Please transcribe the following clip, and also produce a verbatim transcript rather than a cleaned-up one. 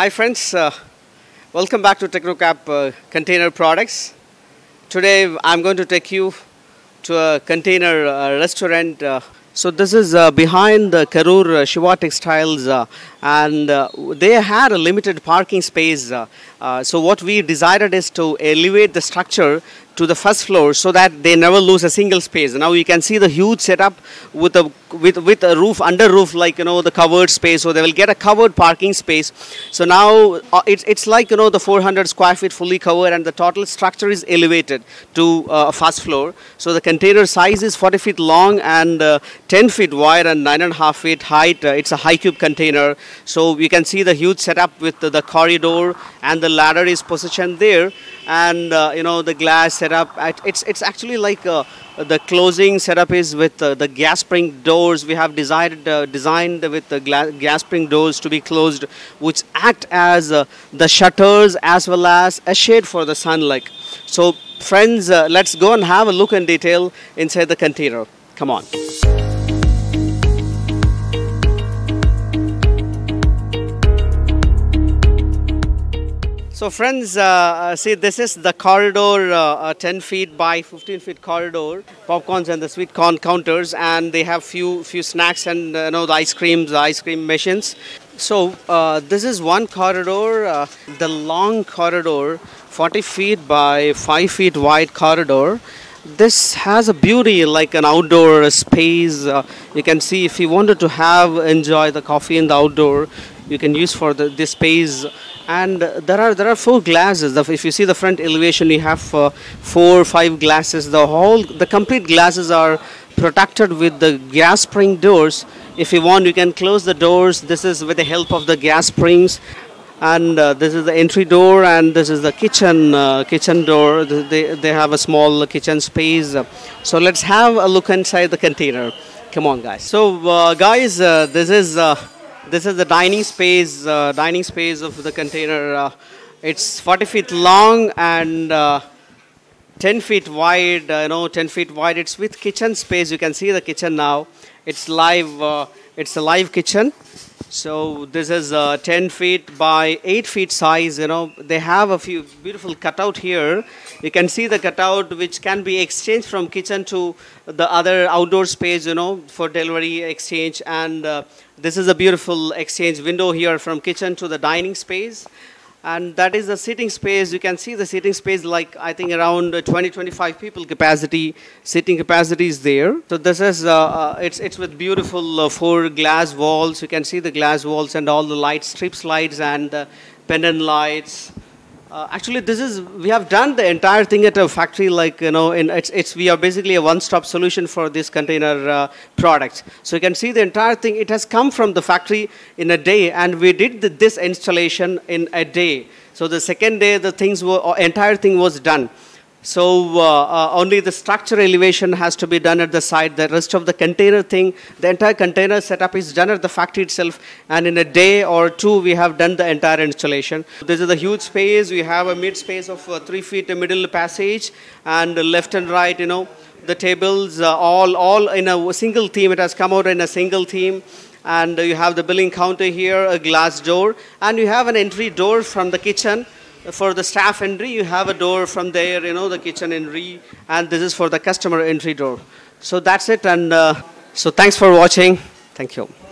Hi friends, uh, welcome back to Techno-cap uh, Container Products. Today I'm going to take you to a container uh, restaurant. Uh, so this is uh, behind the Karur uh, Shiva Textiles uh, and uh, they had a limited parking space. Uh, uh, so what we decided is to elevate the structure to the first floor so that they never lose a single space. Now you can see the huge setup with a with with a roof, under roof, like you know the covered space, so they will get a covered parking space. So now uh, it's it's like you know the four hundred square feet fully covered, and the total structure is elevated to a uh, first floor. So the container size is forty feet long and uh, ten feet wide and nine and a half feet height. Uh, it's a high cube container. So you can see the huge setup with the, the corridor, and the ladder is positioned there, and uh, you know the glass set up at, it's it's actually like uh, the closing setup is with uh, the gas spring doors. We have designed uh, designed with the gas spring doors to be closed, which act as uh, the shutters as well as a shade for the sunlight. So friends, uh, let's go and have a look in detail inside the container. Come on. So friends, uh, see, this is the corridor, uh, ten feet by fifteen feet corridor, popcorns and the sweet corn counters, and they have few few snacks and uh, you know the ice creams, the ice cream machines. So uh, this is one corridor, uh, the long corridor, forty feet by five feet wide corridor. This has a beauty like an outdoor space. Uh, you can see, if you wanted to have enjoy the coffee in the outdoor, you can use for the, this space. And there are there are four glasses. If you see the front elevation, you have uh, four or five glasses. The whole the complete glasses are protected with the gas spring doors. If you want, you can close the doors. This is with the help of the gas springs. And uh, this is the entry door, and this is the kitchen uh, kitchen door. They they have a small kitchen space. So let's have a look inside the container. Come on, guys. So uh, guys, uh, this is. Uh, This is the dining space, uh, dining space of the container. Uh, it's forty feet long and uh, ten feet wide. Uh, you know, ten feet wide. It's with kitchen space. You can see the kitchen now. It's live. Uh, it's a live kitchen. So this is uh, ten feet by eight feet size. You know, they have a few beautiful cutout here. You can see the cutout, which can be exchanged from kitchen to the other outdoor space, you know, for delivery exchange. And uh, this is a beautiful exchange window here from kitchen to the dining space. And that is the sitting space. You can see the sitting space, like I think around twenty to twenty-five people capacity, sitting capacity is there. So this is, uh, uh, it's, it's with beautiful uh, four glass walls. You can see the glass walls and all the light strips lights and uh, pendant lights. Uh, actually, this is, we have done the entire thing at a factory, like, you know, in, it's, it's, we are basically a one-stop solution for this container uh, product. So you can see the entire thing, it has come from the factory in a day, and we did the, this installation in a day. So the second day, the things were, uh, entire thing was done. So uh, uh, only the structure elevation has to be done at the site. The rest of the container thing, the entire container setup is done at the factory itself. And in a day or two, we have done the entire installation. This is a huge space. We have a mid space of uh, three feet, a middle passage, and left and right, you know, the tables, uh, all, all in a single theme. It has come out in a single theme. And you have the billing counter here, a glass door, and you have an entry door from the kitchen. For the staff entry, you have a door from there, you know, the kitchen entry, and this is for the customer entry door. So that's it, and uh, so thanks for watching. Thank you.